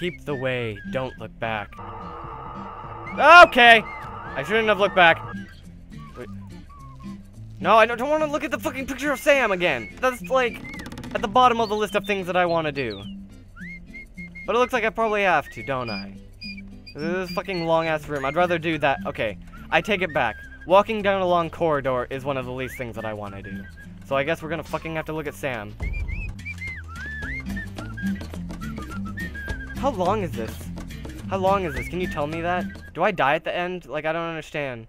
Keep the way, don't look back. Okay! I shouldn't have looked back. Wait. No, I don't want to look at the fucking picture of Sam again! That's like, at the bottom of the list of things that I want to do. But it looks like I probably have to, don't I? This is a fucking long-ass room. I'd rather do that. Okay, I take it back. Walking down a long corridor is one of the least things that I want to do. So I guess we're gonna fucking have to look at Sam. How long is this? How long is this? Can you tell me that? Do I die at the end? Like, I don't understand.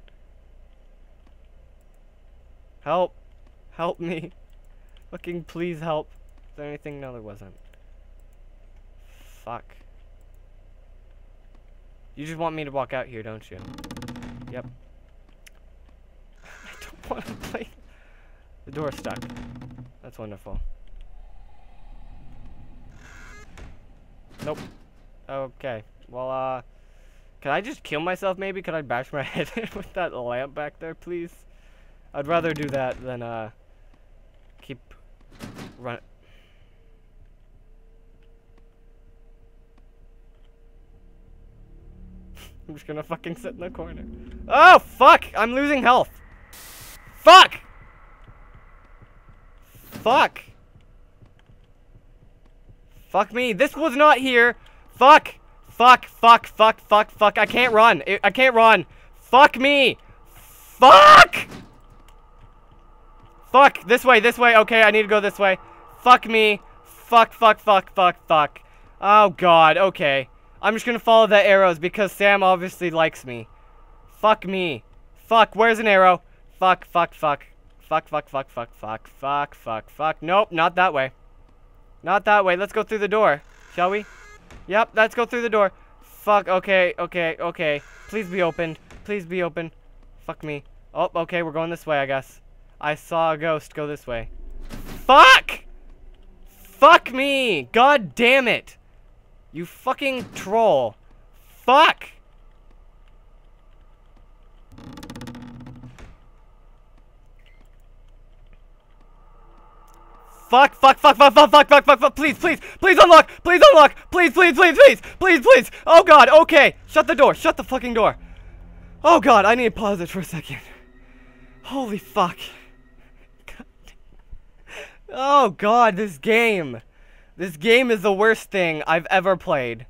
Help. Help me. Fucking please help. Is there anything? No, there wasn't. Fuck. You just want me to walk out here, don't you? Yep. I don't want to play. The door's stuck. That's wonderful. Nope. Okay. Well, can I just kill myself, maybe? Could I bash my head in with that lamp back there, please? I'd rather do that than, keep running. I'm just gonna fucking sit in the corner. Oh, fuck! I'm losing health! Fuck! Fuck! Fuck me. This was not here. Fuck! Fuck, fuck, fuck, fuck, fuck. I can't run. I can't run. Fuck me! Fuck! Fuck! This way, this way. Okay, I need to go this way. Fuck me. Fuck, fuck, fuck, fuck, fuck. Oh, God. Okay. I'm just gonna follow the arrows because Sam obviously likes me. Fuck me. Fuck, where's an arrow? Fuck, fuck, fuck. Fuck, fuck, fuck, fuck, fuck, fuck, fuck, fuck. Nope, not that way. Not that way. Let's go through the door, shall we? Yep, let's go through the door. Fuck, okay, okay, okay. Please be opened. Please be open. Fuck me. Oh, okay, we're going this way, I guess. I saw a ghost go this way. Fuck! Fuck me! God damn it! You fucking troll. Fuck! Fuck, fuck, fuck, fuck, fuck, fuck, fuck, fuck, fuck, please, please, please unlock, please unlock, please, please, please, please, please, please. Oh God, okay. Shut the door, shut the fucking door. Oh God, I need to pause it for a second. Holy fuck. God. Oh God, this game. This game is the worst thing I've ever played.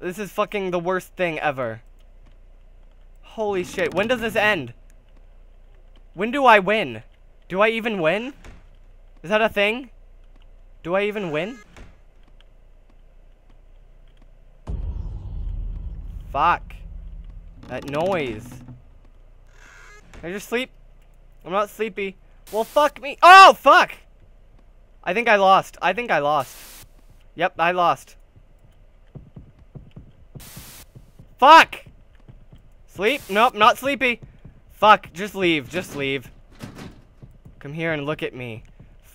This is fucking the worst thing ever. Holy shit, when does this end? When do I win? Do I even win? Is that a thing? Do I even win? Fuck. That noise. Can I just sleep? I'm not sleepy. Well, fuck me. Oh, fuck! I think I lost. I think I lost. Yep, I lost. Fuck! Sleep? Nope, not sleepy. Fuck, just leave. Just leave. Come here and look at me.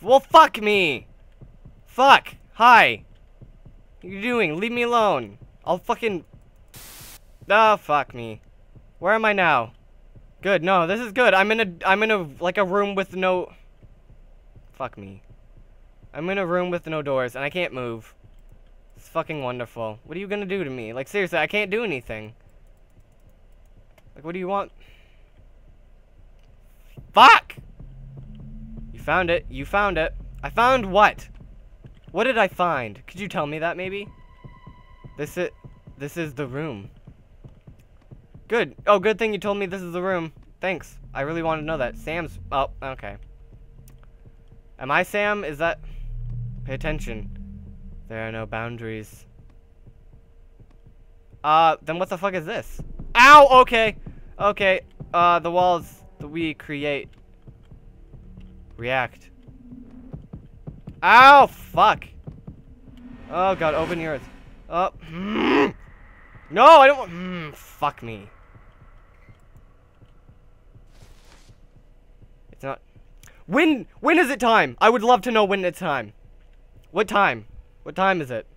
Well, fuck me! Fuck! Hi! What are you doing? Leave me alone. I'll fucking... Oh, fuck me. Where am I now? Good. No, this is good. I'm in a, like, a room with no... Fuck me. I'm in a room with no doors, and I can't move. It's fucking wonderful. What are you gonna do to me? Like, seriously, I can't do anything. Like, what do you want? Fuck! You found it. You found it. I found what? What did I find? Could you tell me that, maybe? This is the room. Good. Oh, good thing you told me this is the room. Thanks. I really wanted to know that. Sam's... Oh, okay. Am I Sam? Is that... Pay attention. There are no boundaries. Then what the fuck is this? Ow! Okay! Okay, the walls that we create. React. Ow! Fuck! Oh God, open yours. Oh. No, I don't want... fuck me. It's not... When is it time? I would love to know when it's time. What time? What time is it?